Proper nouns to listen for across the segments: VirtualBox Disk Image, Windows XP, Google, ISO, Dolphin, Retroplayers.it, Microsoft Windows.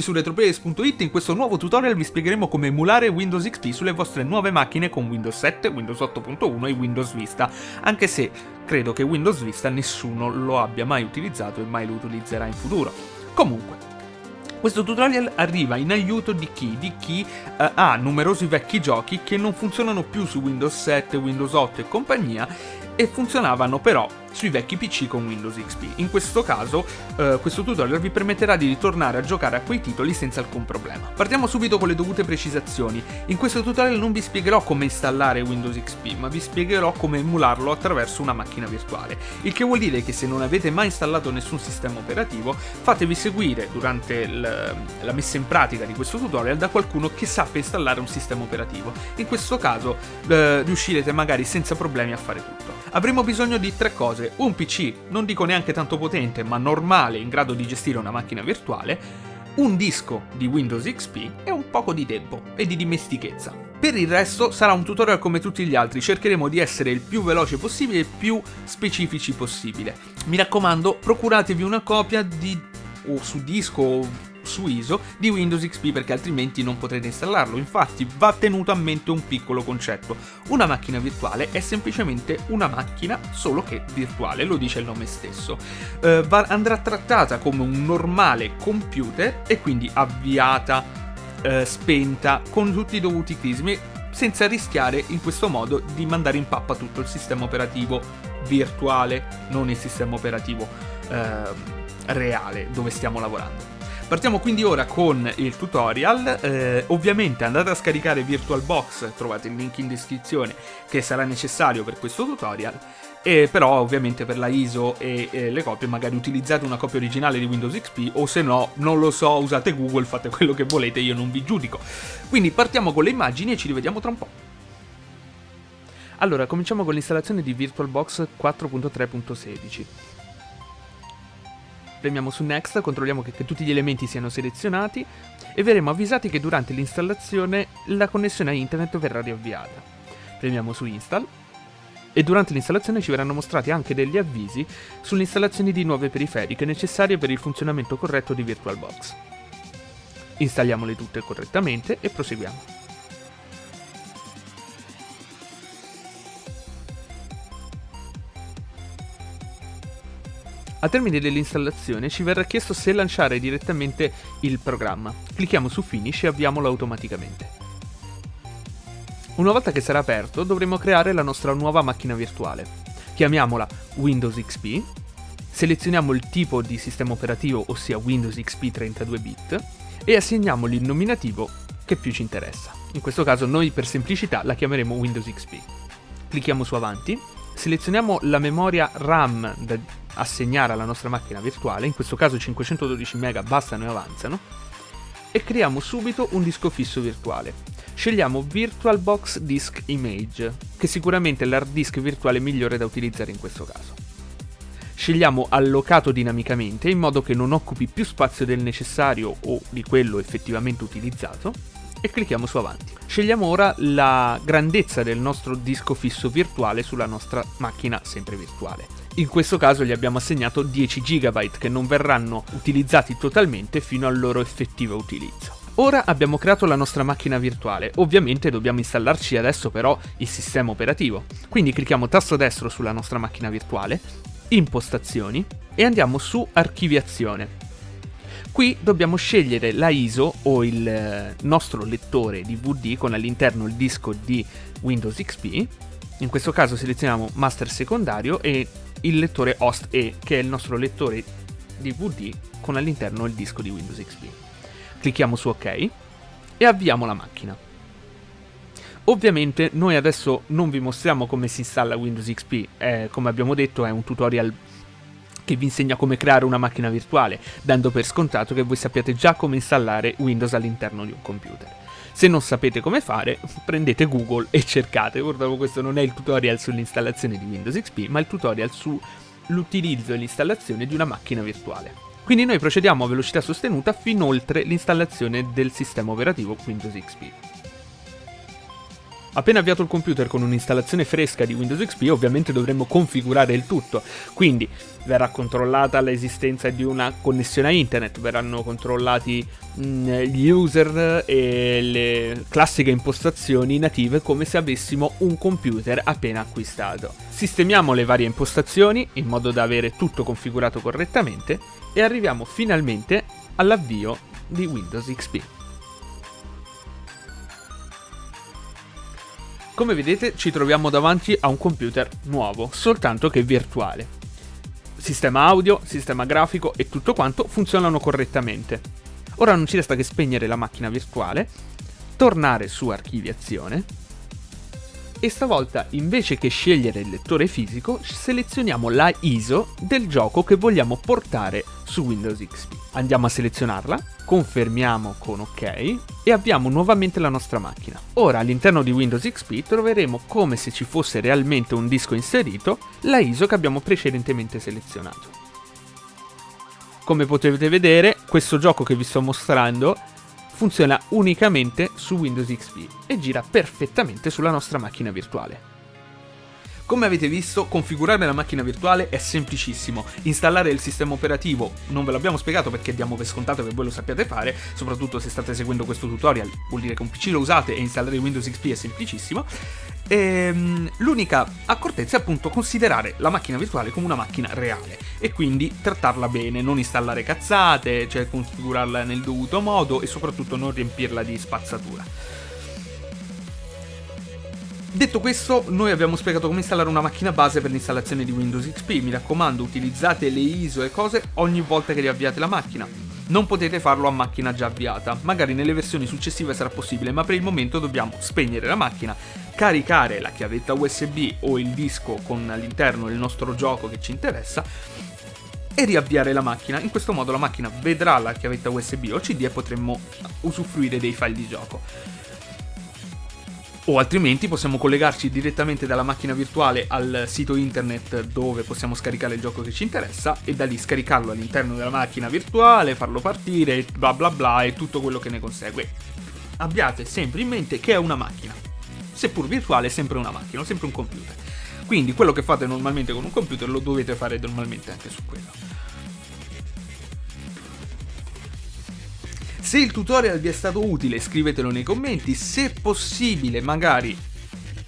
benvenuti su Retroplayers.it, in questo nuovo tutorial vi spiegheremo come emulare Windows XP sulle vostre nuove macchine con Windows 7, Windows 8.1 e Windows Vista, anche se credo che Windows Vista nessuno lo abbia mai utilizzato e mai lo utilizzerà in futuro. Comunque, questo tutorial arriva in aiuto di chi ha numerosi vecchi giochi che non funzionano più su Windows 7, Windows 8 e compagnia e funzionavano però sui vecchi PC con Windows XP. In questo caso questo tutorial vi permetterà di ritornare a giocare a quei titoli senza alcun problema. Partiamo subito con le dovute precisazioni. In questo tutorial non vi spiegherò come installare Windows XP, ma vi spiegherò come emularlo attraverso una macchina virtuale, il che vuol dire che se non avete mai installato nessun sistema operativo, fatevi seguire durante la messa in pratica di questo tutorial da qualcuno che sappia installare un sistema operativo. In questo caso riuscirete magari senza problemi a fare tutto. Avremo bisogno di tre cose: un PC, non dico neanche tanto potente, ma normale, in grado di gestire una macchina virtuale, un disco di Windows XP e un poco di tempo e di dimestichezza. Per il resto sarà un tutorial come tutti gli altri, cercheremo di essere il più veloce possibile e più specifici possibile. Mi raccomando, procuratevi una copia su disco o su ISO di Windows XP, perché altrimenti non potrete installarlo. Infatti va tenuto a mente un piccolo concetto: una macchina virtuale è semplicemente una macchina, solo che virtuale, lo dice il nome stesso. Andrà trattata come un normale computer e quindi avviata, spenta, con tutti i dovuti crismi, senza rischiare in questo modo di mandare in pappa tutto il sistema operativo virtuale, non il sistema operativo reale dove stiamo lavorando. Partiamo quindi ora con il tutorial. Ovviamente andate a scaricare VirtualBox, trovate il link in descrizione che sarà necessario per questo tutorial, e però ovviamente per la ISO e le copie magari utilizzate una copia originale di Windows XP, o se no, non lo so, usate Google, fate quello che volete, io non vi giudico. Quindi partiamo con le immagini e ci rivediamo tra un po'. Allora, cominciamo con l'installazione di VirtualBox 4.3.16. Premiamo su Next, controlliamo che tutti gli elementi siano selezionati e verremo avvisati che durante l'installazione la connessione a internet verrà riavviata. Premiamo su Install e durante l'installazione ci verranno mostrati anche degli avvisi sull'installazione di nuove periferiche necessarie per il funzionamento corretto di VirtualBox. Installiamole tutte correttamente e proseguiamo. Al termine dell'installazione ci verrà chiesto se lanciare direttamente il programma. Clicchiamo su Finish e avviamolo automaticamente. Una volta che sarà aperto dovremo creare la nostra nuova macchina virtuale. Chiamiamola Windows XP, selezioniamo il tipo di sistema operativo, ossia Windows XP 32 bit, e assegniamogli il nominativo che più ci interessa. In questo caso noi per semplicità la chiameremo Windows XP. Clicchiamo su Avanti. Selezioniamo la memoria RAM da assegnare alla nostra macchina virtuale, in questo caso 512 MB bastano e avanzano, e creiamo subito un disco fisso virtuale. Scegliamo VirtualBox Disk Image, che è sicuramente l'hard disk virtuale migliore da utilizzare in questo caso. Scegliamo allocato dinamicamente, in modo che non occupi più spazio del necessario o di quello effettivamente utilizzato, e clicchiamo su Avanti. Scegliamo ora la grandezza del nostro disco fisso virtuale sulla nostra macchina sempre virtuale. In questo caso gli abbiamo assegnato 10 GB che non verranno utilizzati totalmente fino al loro effettivo utilizzo. Ora abbiamo creato la nostra macchina virtuale, ovviamente dobbiamo installarci adesso però il sistema operativo. Quindi clicchiamo tasto destro sulla nostra macchina virtuale, impostazioni, e andiamo su archiviazione. Qui dobbiamo scegliere la ISO o il nostro lettore DVD con all'interno il disco di Windows XP. In questo caso selezioniamo master secondario e il lettore host E, che è il nostro lettore DVD con all'interno il disco di Windows XP. Clicchiamo su OK e avviamo la macchina. Ovviamente noi adesso non vi mostriamo come si installa Windows XP, come abbiamo detto è un tutorial che vi insegna come creare una macchina virtuale, dando per scontato che voi sappiate già come installare Windows all'interno di un computer. Se non sapete come fare, prendete Google e cercate. Purtroppo questo non è il tutorial sull'installazione di Windows XP, ma il tutorial sull'utilizzo e l'installazione di una macchina virtuale. Quindi noi procediamo a velocità sostenuta fin oltre l'installazione del sistema operativo Windows XP. Appena avviato il computer con un'installazione fresca di Windows XP, ovviamente dovremmo configurare il tutto, quindi verrà controllata l'esistenza di una connessione a internet, verranno controllati gli user e le classiche impostazioni native come se avessimo un computer appena acquistato. Sistemiamo le varie impostazioni in modo da avere tutto configurato correttamente e arriviamo finalmente all'avvio di Windows XP. Come vedete ci troviamo davanti a un computer nuovo, soltanto che virtuale. Sistema audio, sistema grafico e tutto quanto funzionano correttamente. Ora non ci resta che spegnere la macchina virtuale, tornare su archiviazione e stavolta invece che scegliere il lettore fisico selezioniamo la ISO del gioco che vogliamo portare su Windows XP. Andiamo a selezionarla, confermiamo con OK e avviamo nuovamente la nostra macchina. Ora all'interno di Windows XP troveremo, come se ci fosse realmente un disco inserito, la ISO che abbiamo precedentemente selezionato. Come potete vedere, questo gioco che vi sto mostrando funziona unicamente su Windows XP e gira perfettamente sulla nostra macchina virtuale. Come avete visto, configurare la macchina virtuale è semplicissimo, installare il sistema operativo non ve l'abbiamo spiegato perché diamo per scontato che voi lo sappiate fare, soprattutto se state seguendo questo tutorial vuol dire che un PC lo usate e installare Windows XP è semplicissimo. L'unica accortezza è appunto considerare la macchina virtuale come una macchina reale e quindi trattarla bene, non installare cazzate, cioè configurarla nel dovuto modo e soprattutto non riempirla di spazzatura. Detto questo, noi abbiamo spiegato come installare una macchina base per l'installazione di Windows XP. Mi raccomando, utilizzate le ISO e cose ogni volta che riavviate la macchina. Non potete farlo a macchina già avviata, magari nelle versioni successive sarà possibile, ma per il momento dobbiamo spegnere la macchina, caricare la chiavetta USB o il disco con all'interno il nostro gioco che ci interessa e riavviare la macchina. In questo modo la macchina vedrà la chiavetta USB o CD e potremmo usufruire dei file di gioco. O altrimenti possiamo collegarci direttamente dalla macchina virtuale al sito internet dove possiamo scaricare il gioco che ci interessa e da lì scaricarlo all'interno della macchina virtuale, farlo partire, bla bla bla e tutto quello che ne consegue. Abbiate sempre in mente che è una macchina, seppur virtuale è sempre una macchina, sempre un computer. Quindi quello che fate normalmente con un computer lo dovete fare normalmente anche su quello. Se il tutorial vi è stato utile scrivetelo nei commenti, se possibile magari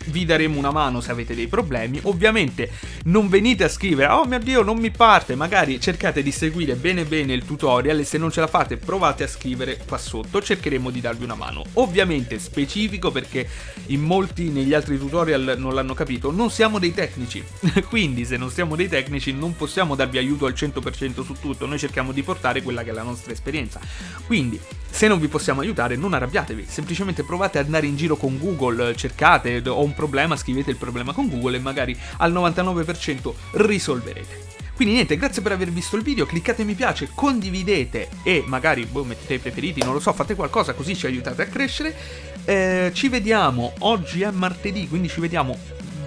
vi daremo una mano se avete dei problemi. Ovviamente non venite a scrivere "oh mio Dio non mi parte", magari cercate di seguire bene bene il tutorial e se non ce la fate provate a scrivere qua sotto, cercheremo di darvi una mano. Ovviamente specifico perché in molti negli altri tutorial non l'hanno capito, non siamo dei tecnici, quindi se non siamo dei tecnici non possiamo darvi aiuto al 100% su tutto, noi cerchiamo di portare quella che è la nostra esperienza. Quindi se non vi possiamo aiutare non arrabbiatevi, semplicemente provate ad andare in giro con Google, cercate o problema, scrivete il problema con Google e magari al 99% risolverete. Quindi niente, grazie per aver visto il video, cliccate mi piace, condividete e magari mettete i preferiti, non lo so, fate qualcosa così ci aiutate a crescere. Ci vediamo, oggi è martedì, quindi ci vediamo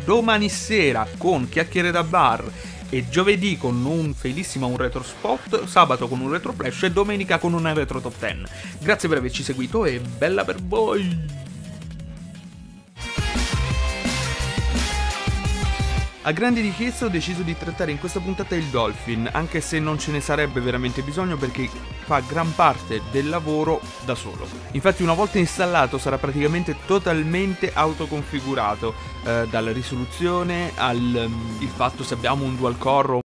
domani sera con Chiacchiere da Bar e giovedì con un fedelissimo un retro spot, sabato con un retro flash e domenica con una retro top 10. Grazie per averci seguito e bella per voi! A grande richiesta ho deciso di trattare in questa puntata il Dolphin, anche se non ce ne sarebbe veramente bisogno perché fa gran parte del lavoro da solo. Infatti una volta installato sarà praticamente totalmente autoconfigurato, dalla risoluzione al il fatto se abbiamo un dual core